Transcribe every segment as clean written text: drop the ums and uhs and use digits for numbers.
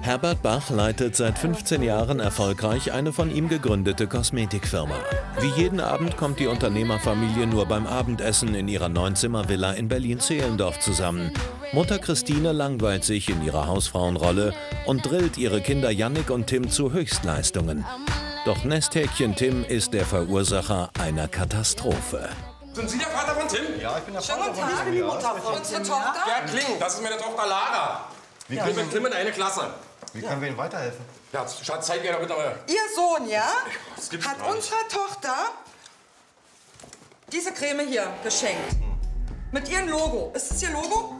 Herbert Bach leitet seit 15 Jahren erfolgreich eine von ihm gegründete Kosmetikfirma. Wie jeden Abend kommt die Unternehmerfamilie nur beim Abendessen in ihrer Neunzimmervilla in Berlin-Zehlendorf zusammen. Mutter Christine langweilt sich in ihrer Hausfrauenrolle und drillt ihre Kinder Yannick und Tim zu Höchstleistungen. Doch Nesthäkchen Tim ist der Verursacher einer Katastrophe. Sind Sie der Vater von Tim? Ja, ich bin der Vater von Tim. Ich bin die Mutter von Tim. Ja, Kling, das ist meine Tochter Lara. Wir sind mit Tim in eine Klasse. Wie können wir Ihnen weiterhelfen? Ja, Schatz, zeig mir doch bitte mal. Ihr Sohn, ja, hat unserer Tochter diese Creme hier geschenkt. Mit ihrem Logo. Ist es Ihr Logo?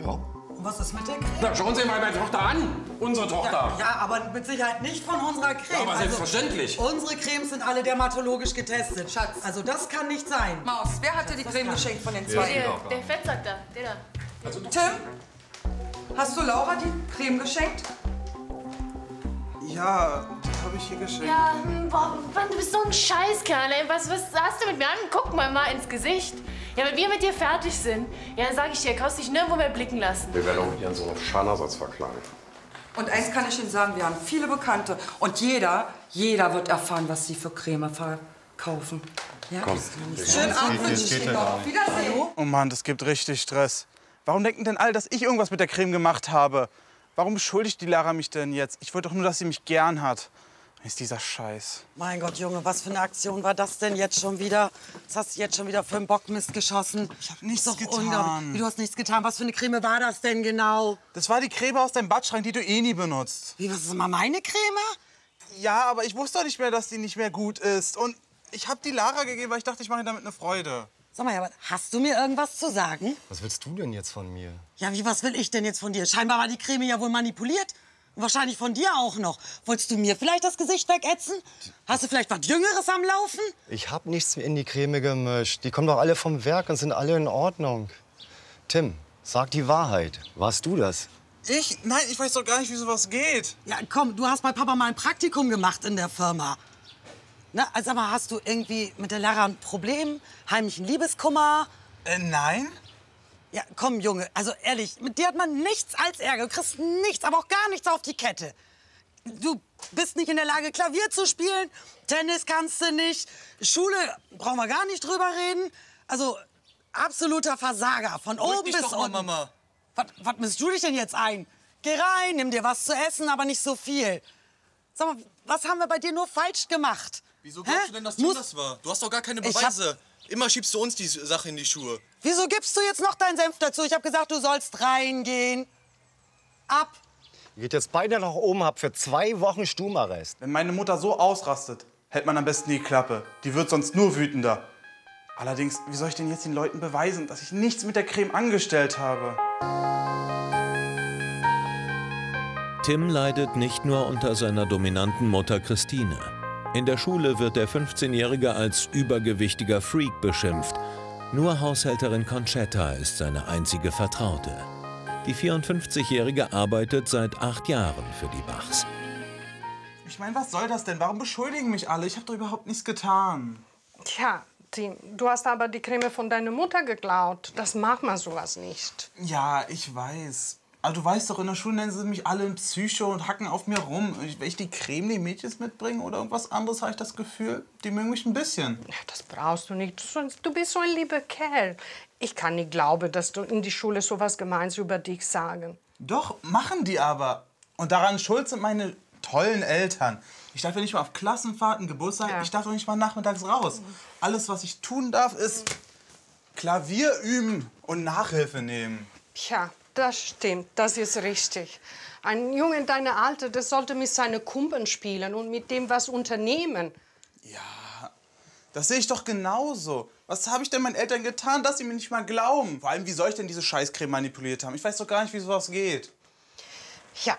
Ja. Und was ist mit der Creme? Na, schauen Sie mal meine Tochter an. Unsere Tochter. Ja, aber mit Sicherheit nicht von unserer Creme. Ja, aber selbstverständlich. Also, unsere Cremes sind alle dermatologisch getestet, Schatz. Also das kann nicht sein. Maus, wer hat dir die Creme geschenkt von den zwei? Der Fettsack da, der da. Also, Tim, hast du Laura die Creme geschenkt? Ja, das habe ich hier geschenkt. Ja, boah, Mann, du bist so ein Scheißkerl, ey. Was hast du mit mir an? Guck mal ins Gesicht. Ja, wenn wir mit dir fertig sind, ja, dann sag ich dir, kannst dich nirgendwo mehr blicken lassen. Wir werden auch ihren Sohn auf Schadenersatz verklagen. Und eins kann ich Ihnen sagen, wir haben viele Bekannte. Und jeder wird erfahren, was Sie für Creme verkaufen. Ja? Komm, schönen Abend wünsche ich Ihnen noch. Wiedersehen. Oh Mann, das gibt richtig Stress. Warum denken denn alle, dass ich irgendwas mit der Creme gemacht habe? Warum beschuldigt die Lara mich denn jetzt? Ich wollte doch nur, dass sie mich gern hat. Ist dieser Scheiß. Mein Gott, Junge, was für eine Aktion war das denn jetzt schon wieder? Was hast du jetzt schon wieder für einen Bockmist geschossen? Ich hab nichts getan. Wie, du hast nichts getan? Was für eine Creme war das denn genau? Das war die Creme aus deinem Badschrank, die du eh nie benutzt. Wie, was ist immer meine Creme? Ja, aber ich wusste doch nicht mehr, dass die nicht mehr gut ist. Und ich hab die Lara gegeben, weil ich dachte, ich mache ihr damit eine Freude. Sag mal, aber hast du mir irgendwas zu sagen? Was willst du denn jetzt von mir? Ja, wie, was will ich denn jetzt von dir? Scheinbar war die Creme ja wohl manipuliert. Und wahrscheinlich von dir auch noch. Wolltest du mir vielleicht das Gesicht wegätzen? Hast du vielleicht was Jüngeres am Laufen? Ich hab nichts in die Creme gemischt. Die kommen doch alle vom Werk und sind alle in Ordnung. Tim, sag die Wahrheit. Warst du das? Ich? Nein, ich weiß doch gar nicht, wie sowas geht. Ja, komm, du hast bei Papa mal ein Praktikum gemacht in der Firma. Na, also aber hast du irgendwie mit der Lara ein Problem? Heimlichen Liebeskummer? Nein. Ja, komm, Junge, also ehrlich, mit dir hat man nichts als Ärger. Du kriegst nichts, aber auch gar nichts auf die Kette. Du bist nicht in der Lage, Klavier zu spielen. Tennis kannst du nicht. Schule brauchen wir gar nicht drüber reden. Also absoluter Versager, von oben bis unten. Drück dich doch mal, Mama. Was misst du dich denn jetzt ein? Geh rein, nimm dir was zu essen, aber nicht so viel. Sag mal, was haben wir bei dir nur falsch gemacht? Wieso glaubst du denn, dass du das war? Du hast doch gar keine Beweise. Immer schiebst du uns die Sache in die Schuhe. Wieso gibst du jetzt noch deinen Senf dazu? Ich habe gesagt, du sollst reingehen. Ab. Ihr geht jetzt beide nach oben, habt für 2 Wochen Sturmarrest. Wenn meine Mutter so ausrastet, hält man am besten die Klappe. Die wird sonst nur wütender. Allerdings, wie soll ich denn jetzt den Leuten beweisen, dass ich nichts mit der Creme angestellt habe? Tim leidet nicht nur unter seiner dominanten Mutter Christine. In der Schule wird der 15-Jährige als übergewichtiger Freak beschimpft. Nur Haushälterin Conchetta ist seine einzige Vertraute. Die 54-Jährige arbeitet seit 8 Jahren für die Bachs. Ich meine, was soll das denn? Warum beschuldigen mich alle? Ich habe doch überhaupt nichts getan. Tja, Tim, du hast aber die Creme von deiner Mutter geklaut. Das macht man sowas nicht. Ja, ich weiß. Aber du weißt doch, in der Schule nennen sie mich alle Psycho und hacken auf mir rum. Wenn ich die Creme den Mädchens mitbringe oder irgendwas anderes, habe ich das Gefühl, die mögen mich ein bisschen. Das brauchst du nicht. Du bist so ein lieber Kerl. Ich kann nicht glauben, dass du in die Schule so was Gemeins über dich sagen. Doch, machen die aber. Und daran schuld sind meine tollen Eltern. Ich darf ja nicht mal auf Klassenfahrten, Geburtstag, ja. Ich darf doch nicht mal nachmittags raus. Alles, was ich tun darf, ist Klavier üben und Nachhilfe nehmen. Tja. Das stimmt, das ist richtig. Ein Junge in deinem Alter, das sollte mit seinen Kumpeln spielen und mit dem was unternehmen. Ja, das sehe ich doch genauso. Was habe ich denn meinen Eltern getan, dass sie mir nicht mal glauben? Vor allem, wie soll ich denn diese Scheißcreme manipuliert haben? Ich weiß doch gar nicht, wie sowas geht. Ja,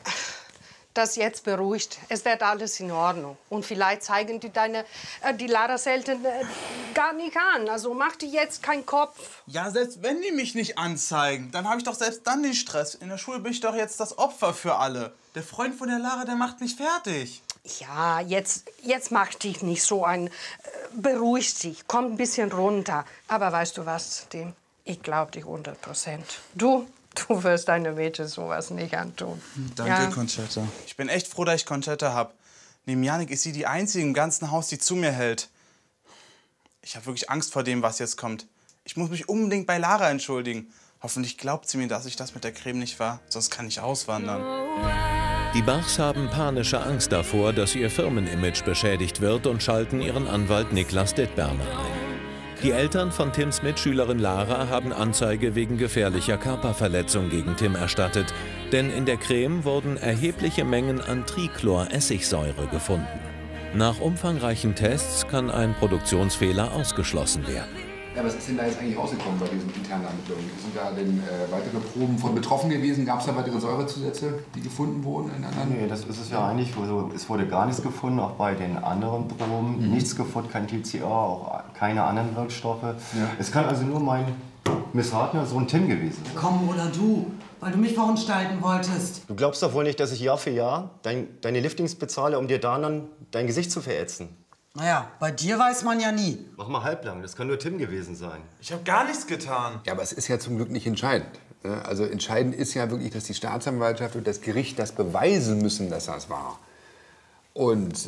das jetzt beruhigt. Es wird alles in Ordnung. Und vielleicht zeigen die die Laras Eltern gar nicht an. Also mach dir jetzt keinen Kopf. Ja, selbst wenn die mich nicht anzeigen, dann habe ich doch selbst dann den Stress. In der Schule bin ich doch jetzt das Opfer für alle. Der Freund von der Lara, der macht mich fertig. Ja, jetzt mach dich nicht so ein... beruhig dich, komm ein bisschen runter. Aber weißt du was, Tim? Ich glaube dich 100%. Du... Du wirst deine Mädchen sowas nicht antun. Danke, ja. Conchetta. Ich bin echt froh, dass ich Conchetta habe. Neben Yannick ist sie die Einzige im ganzen Haus, die zu mir hält. Ich habe wirklich Angst vor dem, was jetzt kommt. Ich muss mich unbedingt bei Lara entschuldigen. Hoffentlich glaubt sie mir, dass ich das mit der Creme nicht war, sonst kann ich auswandern. Die Bachs haben panische Angst davor, dass ihr Firmenimage beschädigt wird und schalten ihren Anwalt Niklas Dittberner ein. Die Eltern von Tims Mitschülerin Lara haben Anzeige wegen gefährlicher Körperverletzung gegen Tim erstattet, denn in der Creme wurden erhebliche Mengen an Trichlor-Essigsäure gefunden. Nach umfangreichen Tests kann ein Produktionsfehler ausgeschlossen werden. Ja, was ist denn da jetzt eigentlich rausgekommen bei diesen internen Ermittlungen? Sind da denn weitere Proben von betroffen gewesen? Gab es da weitere Säurezusätze, die gefunden wurden? Nee, das ist es ja eigentlich. Also, es wurde gar nichts gefunden, auch bei den anderen Proben. Mhm. Nichts gefunden, kein TCA, auch keine anderen Wirkstoffe. Ja. Es kann also nur mein missratener Sohn Tim gewesen sein. Komm, oder du, weil du mich verunstalten wolltest. Du glaubst doch wohl nicht, dass ich Jahr für Jahr deine Liftings bezahle, um dir dann dein Gesicht zu verätzen. Naja, bei dir weiß man ja nie. Mach mal halblang, das kann nur Tim gewesen sein. Ich habe gar nichts getan. Ja, aber es ist ja zum Glück nicht entscheidend. Also entscheidend ist ja wirklich, dass die Staatsanwaltschaft und das Gericht das beweisen müssen, dass das war. Und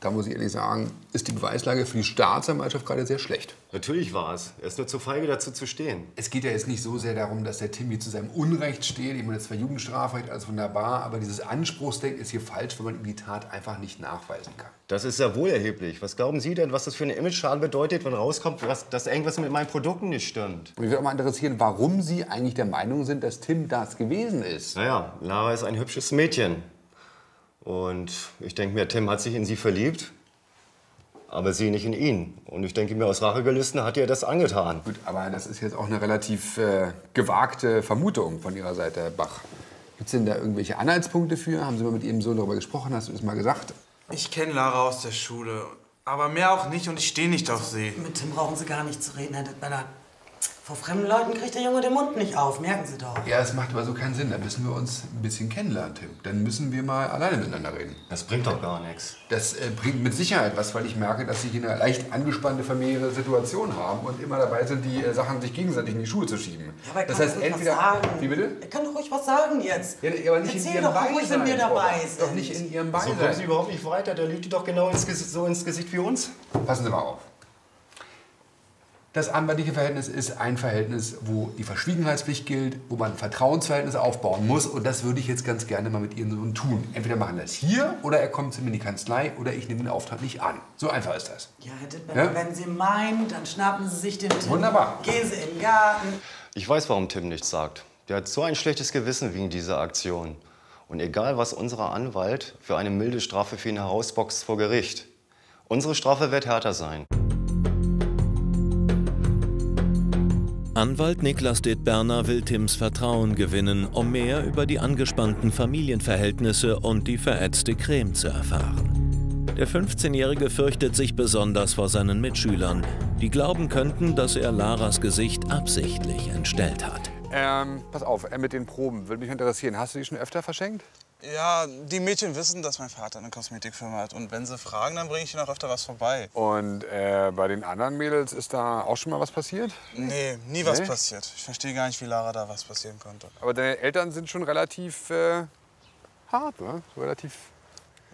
da muss ich ehrlich sagen, ist die Beweislage für die Staatsanwaltschaft gerade sehr schlecht. Natürlich war es. Er ist nur zu feige, dazu zu stehen. Es geht ja jetzt nicht so sehr darum, dass der Tim hier zu seinem Unrecht steht. Ich meine, das war Jugendstrafrecht, alles wunderbar. Aber dieses Anspruchsdenken ist hier falsch, wenn man ihm die Tat einfach nicht nachweisen kann. Das ist ja wohl erheblich. Was glauben Sie denn, was das für einen Image-Schaden bedeutet, wenn rauskommt, dass irgendwas mit meinen Produkten nicht stimmt? Und mich würde auch mal interessieren, warum Sie eigentlich der Meinung sind, dass Tim das gewesen ist. Naja, Lara ist ein hübsches Mädchen. Und ich denke mir, Tim hat sich in sie verliebt, aber sie nicht in ihn. Und ich denke mir, aus Rachegelüsten hat ihr das angetan. Gut, aber das ist jetzt auch eine relativ gewagte Vermutung von Ihrer Seite, Herr Bach. Gibt es denn da irgendwelche Anhaltspunkte für? Haben Sie mal mit Ihrem Sohn darüber gesprochen? Hast du es mal gesagt? Ich kenne Lara aus der Schule, aber mehr auch nicht und ich stehe nicht auf sie. Mit Tim brauchen Sie gar nicht zu reden, Herr Dittberner. Vor fremden Leuten kriegt der Junge den Mund nicht auf, merken Sie doch. Ja, das macht aber so keinen Sinn. Da müssen wir uns ein bisschen kennenlernen, Tim. Dann müssen wir mal alleine miteinander reden. Das bringt doch gar nichts. Das bringt mit Sicherheit was, weil ich merke, dass Sie hier eine leicht angespannte familiäre Situation haben und immer dabei sind, die Sachen sich gegenseitig in die Schuhe zu schieben. Ja, aber das heißt, entweder. Wie bitte? Er kann doch ruhig was sagen jetzt. Ja, aber nicht in Ihrem Beisein. Erzähl doch ruhig, wenn wir dabei sind. Doch nicht in Ihrem Beisein. So kommen Sie überhaupt nicht weiter. Der lügt doch genau ins Gesicht wie uns. Passen Sie mal auf. Das anwaltliche Verhältnis ist ein Verhältnis, wo die Verschwiegenheitspflicht gilt, wo man ein Vertrauensverhältnis aufbauen muss. Und das würde ich jetzt ganz gerne mal mit Ihrem Sohn tun. Entweder machen wir das hier oder er kommt zu mir in die Kanzlei oder ich nehme den Auftrag nicht an. So einfach ist das. Ja, Herr Dittberner, ja? Wenn Sie meinen, dann schnappen Sie sich den Tim. Wunderbar. Gehen Sie in den Garten. Ich weiß, warum Tim nichts sagt. Der hat so ein schlechtes Gewissen wegen dieser Aktion. Und egal, was unser Anwalt für eine milde Strafe für ihn herausboxt vor Gericht, unsere Strafe wird härter sein. Anwalt Niklas Dittberner will Tims Vertrauen gewinnen, um mehr über die angespannten Familienverhältnisse und die verätzte Creme zu erfahren. Der 15-Jährige fürchtet sich besonders vor seinen Mitschülern, die glauben könnten, dass er Laras Gesicht absichtlich entstellt hat. Pass auf, mit den Proben, würde mich interessieren. Hast du die schon öfter verschenkt? Ja, die Mädchen wissen, dass mein Vater eine Kosmetikfirma hat. Und wenn sie fragen, dann bringe ich ihnen auch öfter was vorbei. Und bei den anderen Mädels ist da auch schon mal was passiert? Nee, nie was passiert. Ich verstehe gar nicht, wie Lara da was passieren konnte. Aber deine Eltern sind schon relativ hart, ne? So relativ.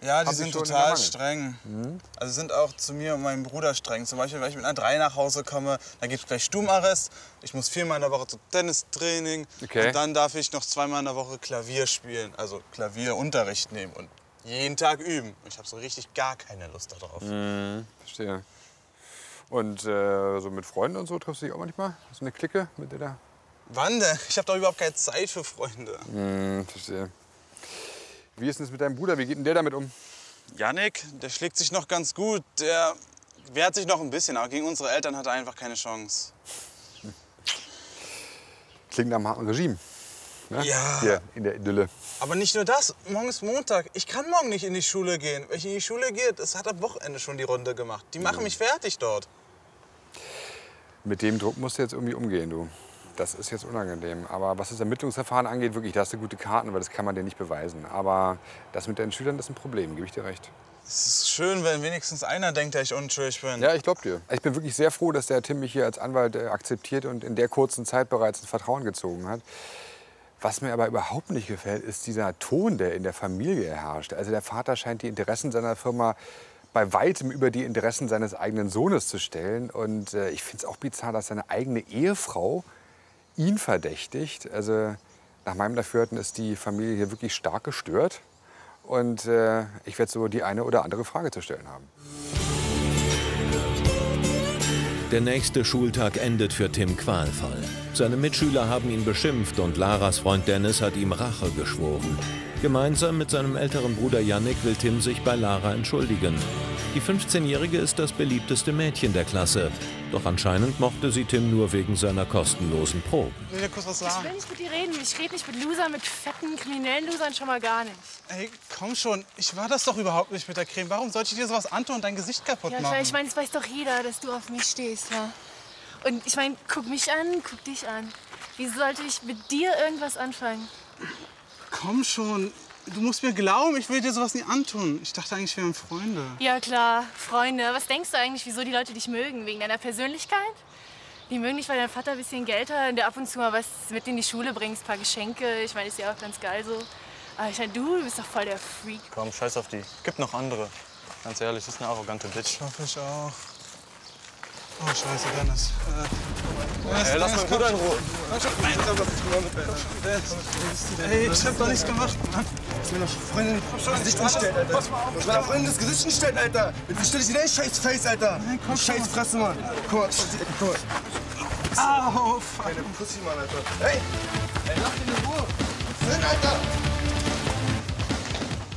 Ja, die sind total streng. Mhm. Also sind auch zu mir und meinem Bruder streng. Zum Beispiel, wenn ich mit einer 3 nach Hause komme, dann gibt es gleich Sturmarrest. Ich muss 4-mal in der Woche zum Tennistraining. Okay. Und dann darf ich noch 2-mal in der Woche Klavier spielen, also Klavierunterricht nehmen und jeden Tag üben. Ich habe so richtig gar keine Lust darauf. Mhm. Verstehe. Und so mit Freunden und so triffst du dich auch manchmal? So eine Clique mit der da? Wann denn? Ich habe doch überhaupt keine Zeit für Freunde. Mhm, verstehe. Wie ist es mit deinem Bruder? Wie geht denn der damit um? Yannick, der schlägt sich noch ganz gut. Der wehrt sich noch ein bisschen, aber gegen unsere Eltern hat er einfach keine Chance. Klingt nach einem harten Regime. Ne? Ja. Hier in der Idylle. Aber nicht nur das. Morgen ist Montag. Ich kann morgen nicht in die Schule gehen. Wenn ich in die Schule gehe, das hat am Wochenende schon die Runde gemacht. Die machen mich fertig dort. Mit dem Druck musst du jetzt irgendwie umgehen, du. Das ist jetzt unangenehm. Aber was das Ermittlungsverfahren angeht, wirklich, da hast du gute Karten, weil das kann man dir nicht beweisen. Aber das mit deinen Schülern, das ist ein Problem, gebe ich dir recht. Es ist schön, wenn wenigstens einer denkt, dass ich unschuldig bin. Ja, ich glaube dir. Ich bin wirklich sehr froh, dass der Tim mich hier als Anwalt akzeptiert und in der kurzen Zeit bereits ein Vertrauen gezogen hat. Was mir aber überhaupt nicht gefällt, ist dieser Ton, der in der Familie herrscht. Also der Vater scheint die Interessen seiner Firma bei weitem über die Interessen seines eigenen Sohnes zu stellen. Und ich finde es auch bizarr, dass seine eigene Ehefrau ihn verdächtigt. Also nach meinem Dafürhalten ist die Familie hier wirklich stark gestört. Und ich werde so die eine oder andere Frage zu stellen haben. Der nächste Schultag endet für Tim qualvoll. Seine Mitschüler haben ihn beschimpft und Laras Freund Dennis hat ihm Rache geschworen. Gemeinsam mit seinem älteren Bruder Yannick will Tim sich bei Lara entschuldigen. Die 15-Jährige ist das beliebteste Mädchen der Klasse. Doch anscheinend mochte sie Tim nur wegen seiner kostenlosen Proben. Ich will kurz was sagen. Ich will nicht mit dir reden. Ich rede nicht mit Losern, mit fetten, kriminellen Losern schon mal gar nicht. Ey, komm schon. Ich war das doch überhaupt nicht mit der Creme. Warum sollte ich dir sowas antun und dein Gesicht kaputt machen? Ich meine, das weiß doch jeder, dass du auf mich stehst. Ja? Und ich meine, guck mich an, guck dich an. Wie sollte ich mit dir irgendwas anfangen? Komm schon. Du musst mir glauben, ich will dir sowas nie antun. Ich dachte eigentlich, wir wären Freunde. Ja klar, Freunde. Was denkst du eigentlich, wieso die Leute dich mögen? Wegen deiner Persönlichkeit? Die mögen dich, weil dein Vater ein bisschen Geld hat und der ab und zu mal was mit in die Schule bringst, ein paar Geschenke. Ich meine, ist ja auch ganz geil so. Aber ich meine, du bist doch voll der Freak. Komm, scheiß auf die. Gibt noch andere. Ganz ehrlich, das ist eine arrogante Bitch. Hoffe ich auch. Oh, scheiße, Dennis. Hey, lass meinen Bruder in Ruhe. Ey, ich hab doch nichts gemacht, Mann. Ich will doch Freundin ins Gesicht hinstellen, Alter. Ich will doch Freundin ins Gesicht hinstellen, Alter. Jetzt stell dich in den Scheiß-Face, Alter. Nein, komm schon. Scheiß-Fresse, Mann. Guck mal, guck mal. Au, fuck. Keine Pussy, Mann, Alter. Ey, lass ihn in Ruhe. Sinn, Alter.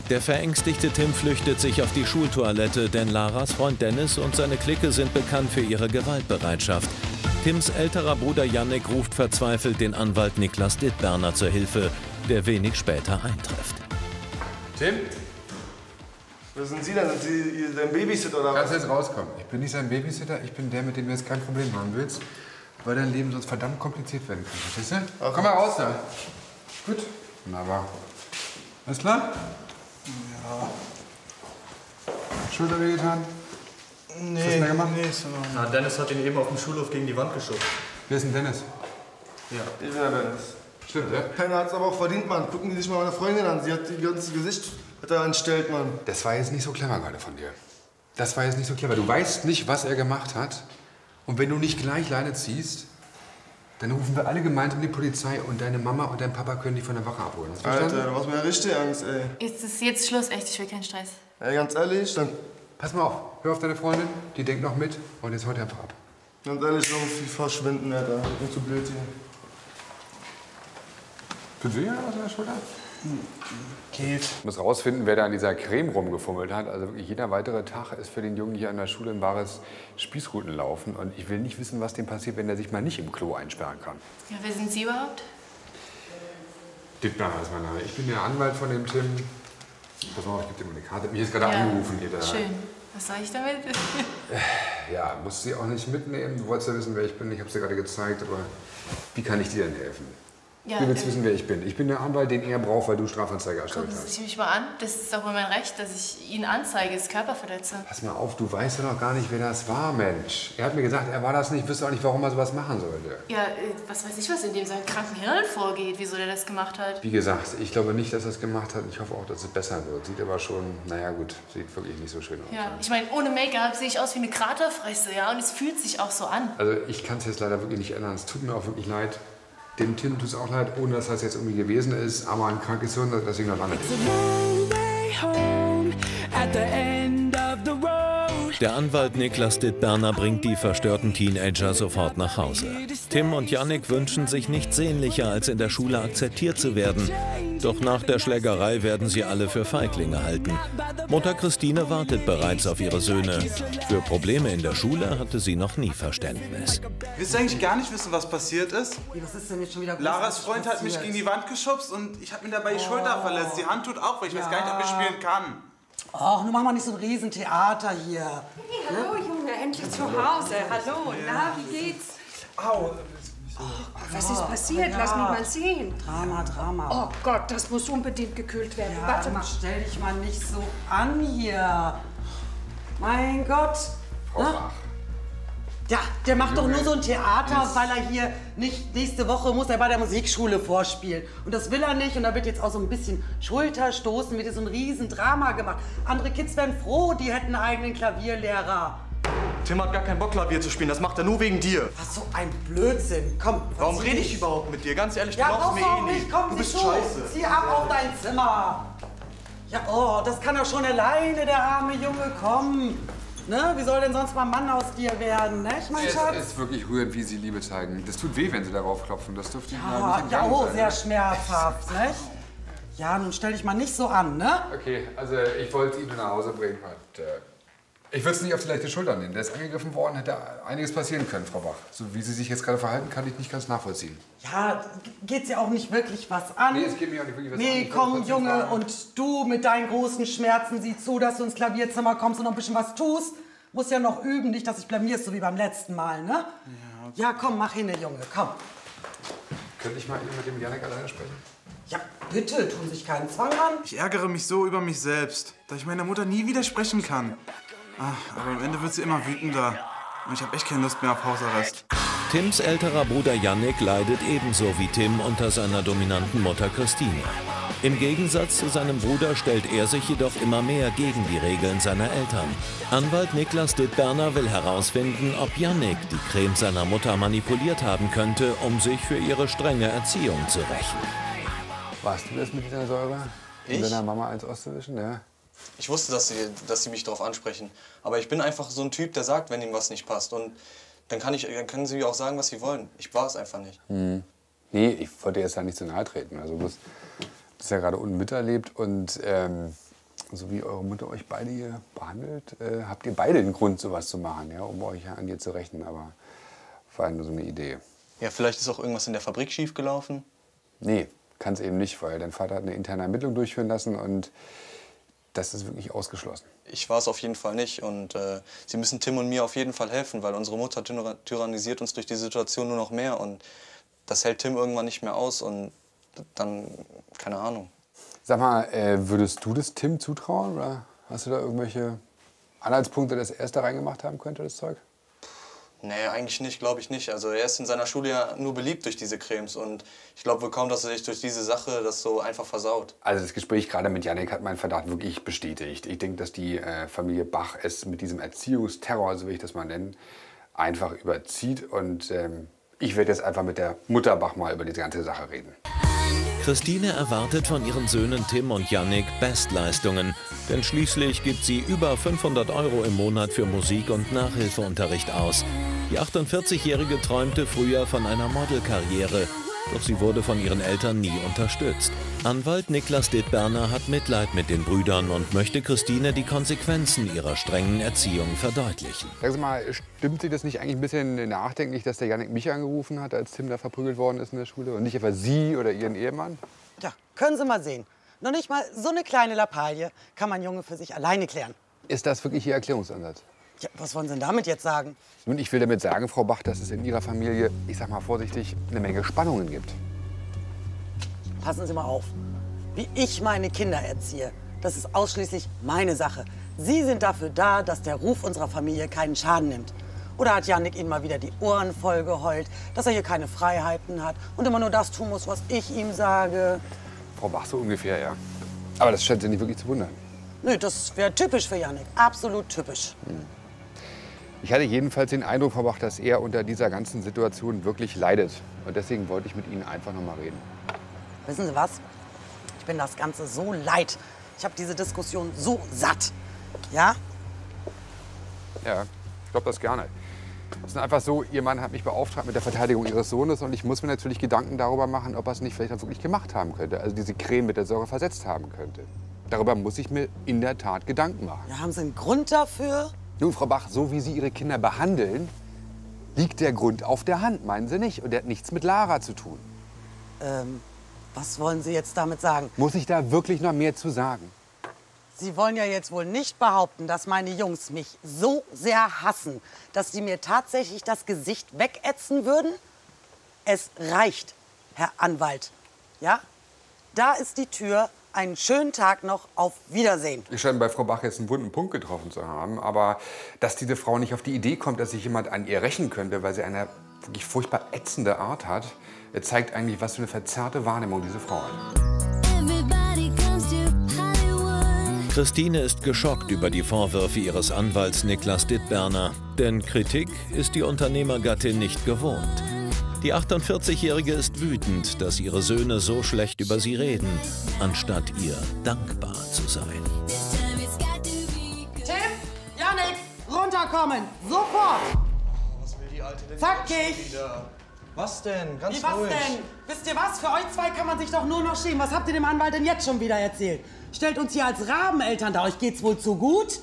Der verängstigte Tim flüchtet sich auf die Schultoilette, denn Laras Freund Dennis und seine Clique sind bekannt für ihre Gewaltbereitschaft. Tims älterer Bruder Yannick ruft verzweifelt den Anwalt Niklas Dittberner zur Hilfe, der wenig später eintrifft. Tim? Was sind Sie denn? Sind Sie sein Babysitter oder was? Kannst du jetzt rauskommen? Ich bin nicht sein Babysitter, ich bin der, mit dem du jetzt kein Problem haben willst, weil dein Leben sonst verdammt kompliziert werden kann. Verstehst du? Okay. Komm mal raus da. Gut. Wunderbar. Alles klar? Ja. Schulter wehgetan? Nee, hast du mehr gemacht? Nee, so. Na, Dennis hat ihn eben auf dem Schulhof gegen die Wand geschoben. Wer ist denn Dennis? Ja, dieser Dennis. Stimmt, ja? Keiner hat's aber auch verdient, Mann. Gucken Sie sich mal meine Freundin an. Sie hat das Gesicht da entstellt, Mann. Das war jetzt nicht so clever gerade von dir. Das war jetzt nicht so clever. Du weißt nicht, was er gemacht hat. Und wenn du nicht gleich Leine ziehst, dann rufen wir alle gemeinsam die Polizei und deine Mama und dein Papa können die von der Wache abholen. Hast du verstanden? Alter, du machst mir ja richtig Angst, ey. Ist jetzt Schluss, echt, ich will keinen Stress. Ey, ganz ehrlich, dann... Pass mal auf, hör auf deine Freundin, die denkt noch mit und jetzt heute einfach ab. Ganz ehrlich, noch viel verschwinden, Alter. Ich bin zu blöd hier. Für wen aus der Schulter? Geht. Ich muss rausfinden, wer da an dieser Creme rumgefummelt hat. Also wirklich jeder weitere Tag ist für den Jungen hier an der Schule ein wahres Spießrutenlaufen. Und ich will nicht wissen, was dem passiert, wenn er sich mal nicht im Klo einsperren kann. Ja, wer sind Sie überhaupt? Dittberner ist mein Name. Ich bin der Anwalt von dem Tim. Pass mal auf, ich gebe dir mal eine Karte. Mir ist gerade angerufen. Jeder. Schön. Was soll ich damit? Ja, musst sie auch nicht mitnehmen. Du wolltest ja wissen, wer ich bin. Ich habe es dir gerade gezeigt. Aber wie kann ich dir denn helfen? Ja, du willst wissen, wer ich bin. Ich bin der Anwalt, den er braucht, weil du Strafanzeige erstellt hast. Gucken Sie mich mal an. Das ist doch wohl mein Recht, dass ich ihn anzeige, das Körperverletze. Pass mal auf, du weißt ja noch gar nicht, wer das war, Mensch. Er hat mir gesagt, er war das nicht, wüsste auch nicht, warum er sowas machen sollte. Ja, was weiß ich, was in dem seinem kranken Hirn vorgeht, wieso der das gemacht hat. Wie gesagt, ich glaube nicht, dass er es gemacht hat. Ich hoffe auch, dass es besser wird. Sieht aber schon, naja gut, sieht wirklich nicht so schön aus. Ja, ich meine, ohne Make-up sehe ich aus wie eine Kraterfresse, ja, und es fühlt sich auch so an. Also ich kann es jetzt leider wirklich nicht ändern. Es tut mir auch wirklich leid. Dem Tim tut es auch leid, ohne dass das jetzt irgendwie gewesen ist, aber ein krankes Hirn, deswegen noch lange nicht. Der Anwalt Niklas Dittberner bringt die verstörten Teenager sofort nach Hause. Tim und Yannick wünschen sich nichts sehnlicher, als in der Schule akzeptiert zu werden. Doch nach der Schlägerei werden sie alle für Feiglinge halten. Mutter Christine wartet bereits auf ihre Söhne. Für Probleme in der Schule hatte sie noch nie Verständnis. Willst du eigentlich gar nicht wissen, was passiert ist? Was ist denn jetzt schon wieder passiert? Laras Freund hat mich gegen die Wand geschubst und ich habe mir dabei die Schulter verletzt. Die Hand tut auch, weil ich weiß gar nicht, ob ich spielen kann. Och, nun mach mal nicht so ein Riesentheater hier. Hey, hallo Junge, endlich zu Hause. Hallo, na, wie geht's? Au. Oh Gott, was ist passiert? Lass mich mal sehen. Drama, Drama. Oh Gott, das muss unbedingt gekühlt werden. Ja, warte mal. Stell dich mal nicht so an hier. Mein Gott. Frau Bach, Ja, der macht doch nur so ein Theater, weil er hier nicht nächste Woche muss er bei der Musikschule vorspielen. Und das will er nicht und da wird jetzt auch so ein bisschen Schulterstoßen, wird jetzt so ein Riesendrama gemacht. Andere Kids wären froh, die hätten einen eigenen Klavierlehrer. Tim hat gar keinen Bock, Klavier zu spielen, das macht er nur wegen dir. Was so ein Blödsinn, komm. Warum rede ich überhaupt mit dir? Ganz ehrlich, du brauchst mir eh nicht. Komm, du bist scheiße. Zieh ab auf dein Zimmer. Ja, oh, das kann er schon alleine, der arme Junge, komm. Ne? Wie soll denn sonst mal ein Mann aus dir werden, ne, mein Schatz? Es ist wirklich rührend, wie sie Liebe zeigen. Das tut weh, wenn sie darauf klopfen. Das dürfte ich mal nicht im Gang sein. Sehr schmerzhaft, ne? Ja, nun stell dich mal nicht so an, ne? Okay, also ich wollte ihn nach Hause bringen. Und, ich würde es nicht auf die leichte Schulter nehmen. Der ist angegriffen worden, hätte einiges passieren können, Frau Bach. So wie sie sich jetzt gerade verhalten, kann ich nicht ganz nachvollziehen. Ja, geht's ja auch nicht wirklich was an. Nee, es geht mir auch nicht wirklich was an. Nee, komm, Junge, und du mit deinen großen Schmerzen, sieh zu, dass du ins Klavierzimmer kommst und noch ein bisschen was tust. Musst ja noch üben, nicht, dass dich blamierst, so wie beim letzten Mal, ne? Ja, komm, mach hin, Junge, komm. Könnte ich mal eben mit dem Yannick alleine sprechen? Ja, bitte, tun sich keinen Zwang an. Ich ärgere mich so über mich selbst, da ich meiner Mutter nie widersprechen kann. Ach, aber am Ende wird sie immer wütender. Und ich habe echt keine Lust mehr auf Hausarrest. Tims älterer Bruder Yannick leidet ebenso wie Tim unter seiner dominanten Mutter Christine. Im Gegensatz zu seinem Bruder stellt er sich jedoch immer mehr gegen die Regeln seiner Eltern. Anwalt Niklas Dittberner will herausfinden, ob Yannick die Creme seiner Mutter manipuliert haben könnte, um sich für ihre strenge Erziehung zu rächen. Warst du das mit dieser Säure? Ich? Mit deiner Mama eins auszuwischen, ja? Ich wusste, dass sie mich darauf ansprechen. Aber ich bin einfach so ein Typ, der sagt, wenn ihm was nicht passt. Und dann können sie auch sagen, was sie wollen. Ich war es einfach nicht. Hm. Nee, ich wollte jetzt da nicht so nahe treten. Also, du bist ja gerade unten miterlebt. Und so wie eure Mutter euch beide hier behandelt, habt ihr beide den Grund, sowas zu machen, ja, um euch an ihr zu rächen. Aber vor allem nur so eine Idee. Ja, vielleicht ist auch irgendwas in der Fabrik schiefgelaufen? Nee, kann es eben nicht, weil dein Vater hat eine interne Ermittlung durchführen lassen und das ist wirklich ausgeschlossen. Ich war es auf jeden Fall nicht und sie müssen Tim und mir auf jeden Fall helfen, weil unsere Mutter tyrannisiert uns durch die Situation nur noch mehr und das hält Tim irgendwann nicht mehr aus und dann, keine Ahnung. Sag mal, würdest du das Tim zutrauen oder hast du da irgendwelche Anhaltspunkte, dass er es da reingemacht haben könnte, das Zeug? Nee, eigentlich nicht, glaube ich nicht. Also er ist in seiner Schule ja nur beliebt durch diese Cremes und ich glaube wohl kaum, dass er sich durch diese Sache das so einfach versaut. Also das Gespräch gerade mit Yannick hat meinen Verdacht wirklich bestätigt. Ich denke, dass die Familie Bach es mit diesem Erziehungsterror, so will ich das mal nennen, einfach überzieht und ich werde jetzt einfach mit der Mutter Bach mal über diese ganze Sache reden. Christine erwartet von ihren Söhnen Tim und Yannick Bestleistungen, denn schließlich gibt sie über 500 € im Monat für Musik- und Nachhilfeunterricht aus. Die 48-Jährige träumte früher von einer Modelkarriere, doch sie wurde von ihren Eltern nie unterstützt. Anwalt Niklas Dittberner hat Mitleid mit den Brüdern und möchte Christine die Konsequenzen ihrer strengen Erziehung verdeutlichen. Sag mal, stimmt Sie das nicht eigentlich ein bisschen nachdenklich, dass der Yannick mich angerufen hat, als Tim da verprügelt worden ist in der Schule und nicht etwa Sie oder Ihren Ehemann? Ja, können Sie mal sehen. Noch nicht mal so eine kleine Lappalie kann mein Junge für sich alleine klären. Ist das wirklich Ihr Erklärungsansatz? Ja, was wollen Sie denn damit jetzt sagen? Nun, ich will damit sagen, Frau Bach, dass es in Ihrer Familie, ich sag mal vorsichtig, eine Menge Spannungen gibt. Passen Sie mal auf, wie ich meine Kinder erziehe. Das ist ausschließlich meine Sache. Sie sind dafür da, dass der Ruf unserer Familie keinen Schaden nimmt. Oder hat Yannick Ihnen mal wieder die Ohren voll geheult, dass er hier keine Freiheiten hat und immer nur das tun muss, was ich ihm sage? Frau Bach, so ungefähr, ja. Aber das scheint Sie nicht wirklich zu wundern. Nö, das wäre typisch für Yannick. Absolut typisch. Hm. Ich hatte jedenfalls den Eindruck, Frau Bach, dass er unter dieser ganzen Situation wirklich leidet. Und deswegen wollte ich mit Ihnen einfach noch mal reden. Wissen Sie was? Ich bin das Ganze so leid. Ich habe diese Diskussion so satt. Ja? Ja, ich glaube das gerne. Es ist einfach so, Ihr Mann hat mich beauftragt mit der Verteidigung Ihres Sohnes. Und ich muss mir natürlich Gedanken darüber machen, ob er es nicht vielleicht auch wirklich gemacht haben könnte. Also diese Creme mit der Säure versetzt haben könnte. Darüber muss ich mir in der Tat Gedanken machen. Ja, haben Sie einen Grund dafür? Nun, Frau Bach, so wie Sie Ihre Kinder behandeln, liegt der Grund auf der Hand, meinen Sie nicht? Und der hat nichts mit Lara zu tun. Was wollen Sie jetzt damit sagen? Muss ich da wirklich noch mehr zu sagen? Sie wollen ja jetzt wohl nicht behaupten, dass meine Jungs mich so sehr hassen, dass sie mir tatsächlich das Gesicht wegätzen würden? Es reicht, Herr Anwalt. Ja? Da ist die Tür einen schönen Tag noch. Auf Wiedersehen. Ich scheine bei Frau Bach jetzt einen wunden Punkt getroffen zu haben. Aber dass diese Frau nicht auf die Idee kommt, dass sich jemand an ihr rächen könnte, weil sie eine wirklich furchtbar ätzende Art hat, zeigt eigentlich, was für eine verzerrte Wahrnehmung diese Frau hat. Christine ist geschockt über die Vorwürfe ihres Anwalts Niklas Dittberner. Denn Kritik ist die Unternehmergattin nicht gewohnt. Die 48-Jährige ist wütend, dass ihre Söhne so schlecht über sie reden, anstatt ihr dankbar zu sein. Tim, Yannick, runterkommen, sofort! Was will die Alte denn? Zackig! Was denn? Ganz ruhig. Was denn? Wisst ihr was? Für euch zwei kann man sich doch nur noch schämen. Was habt ihr dem Anwalt denn jetzt schon wieder erzählt? Stellt uns hier als Rabeneltern da. Euch geht's wohl zu gut?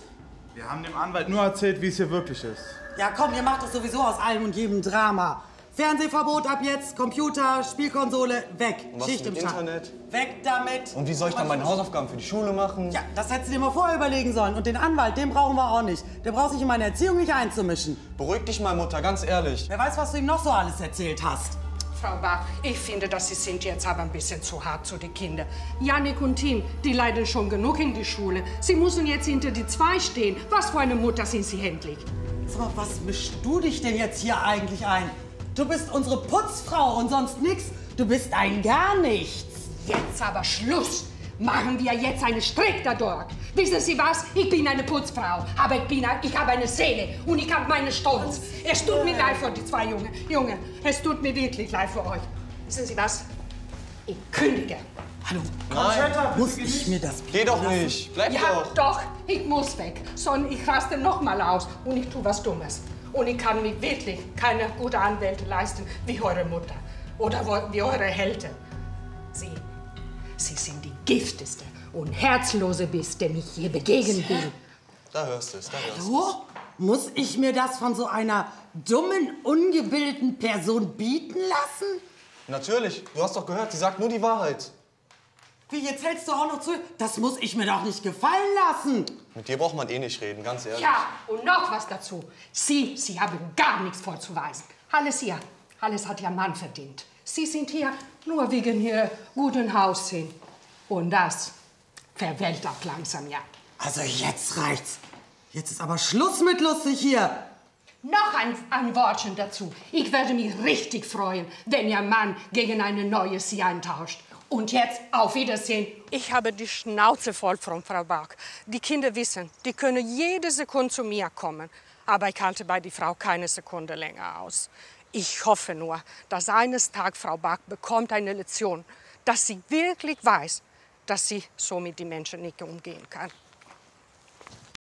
Wir haben dem Anwalt nur erzählt, wie es hier wirklich ist. Ja komm, ihr macht doch sowieso aus allem und jedem Drama. Fernsehverbot ab jetzt, Computer, Spielkonsole, weg. Was Schicht im Schacht. Internet? Weg damit. Und wie soll ich dann meine Hausaufgaben für die Schule machen? Ja, das hättest du dir mal vorher überlegen sollen. Und den Anwalt, den brauchen wir auch nicht. Der braucht sich in meine Erziehung nicht einzumischen. Beruhig dich mal, Mutter, ganz ehrlich. Wer weiß, was du ihm noch so alles erzählt hast. Frau Bach, ich finde, dass Sie sind jetzt aber ein bisschen zu hart zu den Kindern. Yannick und Tim, die leiden schon genug in die Schule. Sie müssen jetzt hinter die zwei stehen. Was für eine Mutter sind Sie endlich? Sag mal, was mischst du dich denn jetzt hier eigentlich ein? Du bist unsere Putzfrau und sonst nichts. Du bist ein gar nichts. Jetzt aber Schluss. Machen wir jetzt einen Strick dadurch. Wissen Sie was? Ich bin eine Putzfrau, aber ich habe eine Seele und ich habe meinen Stolz. Es tut mir leid für die zwei Jungen. Es tut mir wirklich leid für euch. Wissen Sie was? Ich kündige. Hallo, Conchetta, muss ich mir das bieten? Geh doch nicht. Bleib doch. Ja, doch. Ich muss weg. Sonst ich raste noch mal aus und ich tue was Dummes. Und ich kann mir wirklich keine gute Anwälte leisten wie eure Mutter oder wie eure Helte. Sie sind die gifteste und herzlose Biss, dem ich je begegnet bin. Da hörst du es, da hörst du es. Hallo? Muss ich mir das von so einer dummen, ungebildeten Person bieten lassen? Natürlich, du hast doch gehört, sie sagt nur die Wahrheit. Wie, jetzt hältst du auch noch zu? Das muss ich mir doch nicht gefallen lassen. Mit dir braucht man eh nicht reden, ganz ehrlich. Ja, und noch was dazu. Sie haben gar nichts vorzuweisen. Alles hat ihr Mann verdient. Sie sind hier nur wegen Ihrem guten Aussehen. Und das verwelkt auch langsam, ja. Also jetzt reicht's. Jetzt ist aber Schluss mit lustig hier. Noch ein Wortchen dazu. Ich werde mich richtig freuen, wenn Ihr Mann gegen eine neue Sie eintauscht. Und jetzt auf Wiedersehen. Ich habe die Schnauze voll von Frau Bach. Die Kinder wissen, die können jede Sekunde zu mir kommen. Aber ich halte bei der Frau keine Sekunde länger aus. Ich hoffe nur, dass eines Tages Frau Bach bekommt eine Lektion, dass sie wirklich weiß, dass sie so mit den Menschen nicht umgehen kann.